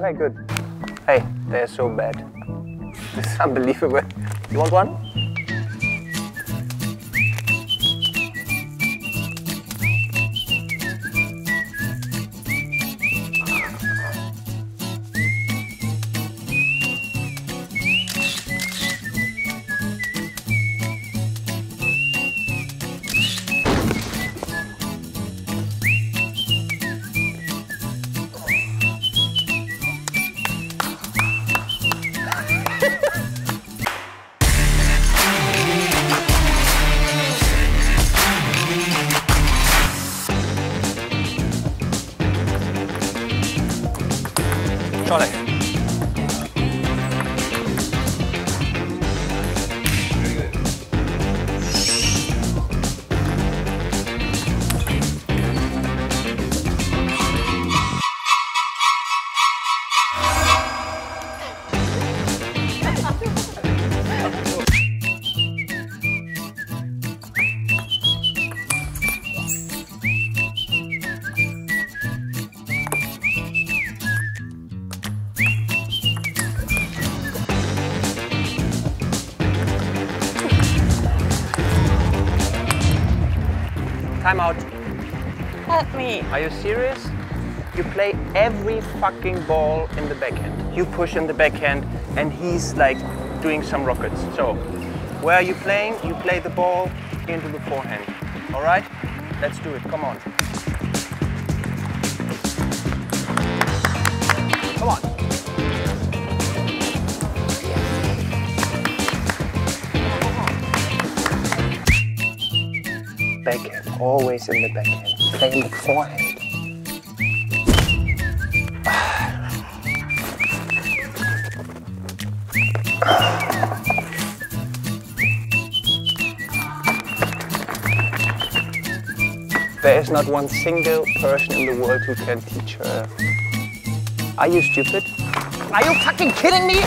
Very good. Hey, they're so bad. This is unbelievable. You want one? Try it. Very good. Time out. Help me. Are you serious? You play every fucking ball in the backhand. You push in the backhand and he's like doing some rockets. So, where are you playing? You play the ball into the forehand. All right? Let's do it. Come on. Come on. Backhand, always in the backhand, playing the forehand. There is not one single person in the world who can teach her. Are you stupid? Are you fucking kidding me?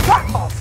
Fuck off!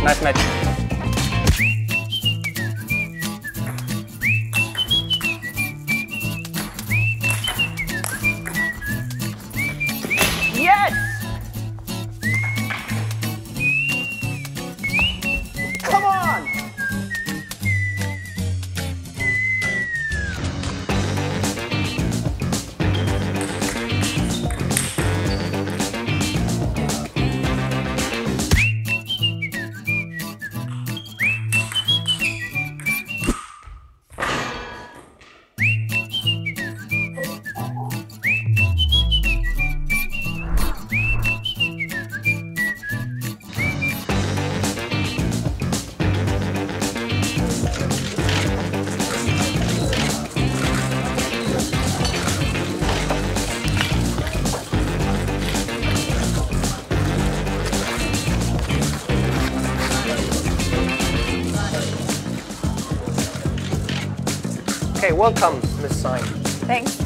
Nice match. Yes! Come on! Okay, welcome, Miss Sign. Thanks.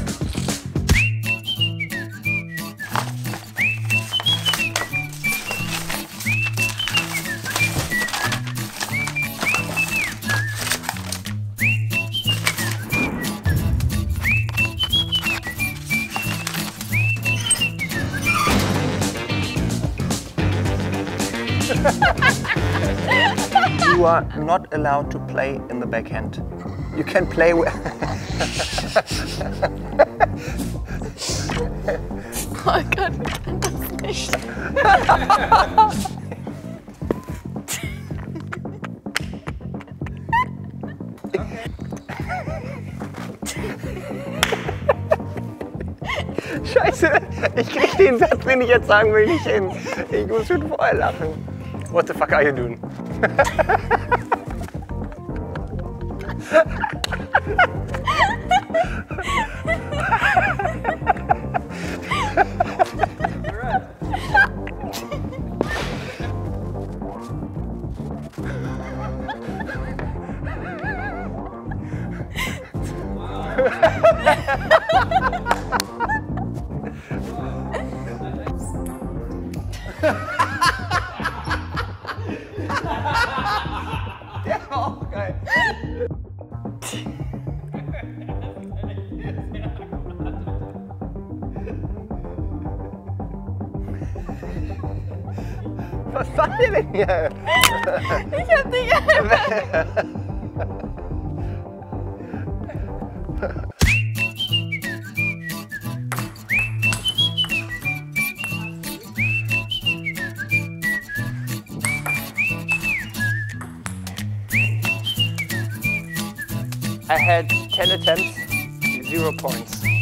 you are not allowed to play in the backhand. You can play with... Oh Gott, ich kann das nicht. Scheiße, ich krieg den Satz, den ich jetzt sagen will, nicht hin. Ich muss schon vorher lachen. What the fuck are you doing? Der war auch geil. Was macht ihr denn hier? Ich hab dich einfach... I had 10 attempts, 0 points.